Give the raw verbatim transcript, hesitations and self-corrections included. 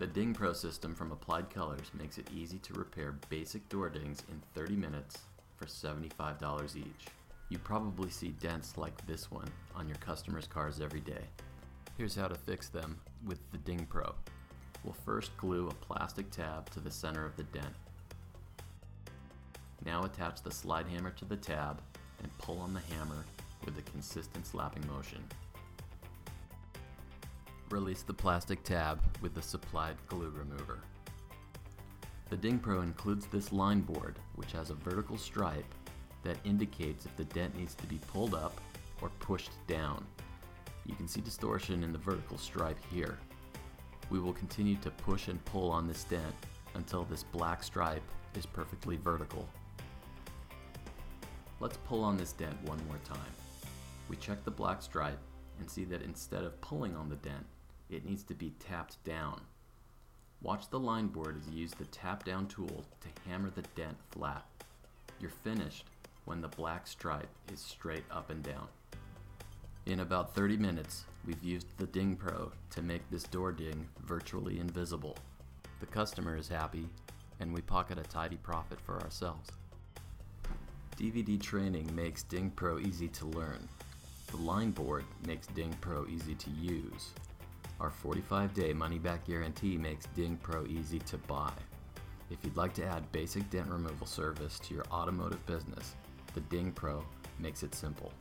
The DingPro system from Applied Colors makes it easy to repair basic door dings in thirty minutes for seventy-five dollars each. You probably see dents like this one on your customers' cars every day. Here's how to fix them with the DingPro. We'll first glue a plastic tab to the center of the dent. Now attach the slide hammer to the tab and pull on the hammer with a consistent slapping motion. Release the plastic tab with the supplied glue remover. The DingPro includes this line board, which has a vertical stripe that indicates if the dent needs to be pulled up or pushed down. You can see distortion in the vertical stripe here. We will continue to push and pull on this dent until this black stripe is perfectly vertical. Let's pull on this dent one more time. We check the black stripe and see that instead of pulling on the dent, it needs to be tapped down. Watch the line board as you use the tap down tool to hammer the dent flat. You're finished when the black stripe is straight up and down. In about thirty minutes, we've used the DingPro to make this door ding virtually invisible. The customer is happy, and we pocket a tidy profit for ourselves. D V D training makes DingPro easy to learn. The line board makes DingPro easy to use. Our forty-five day money-back guarantee makes DingPro easy to buy. If you'd like to add basic dent removal service to your automotive business, the DingPro makes it simple.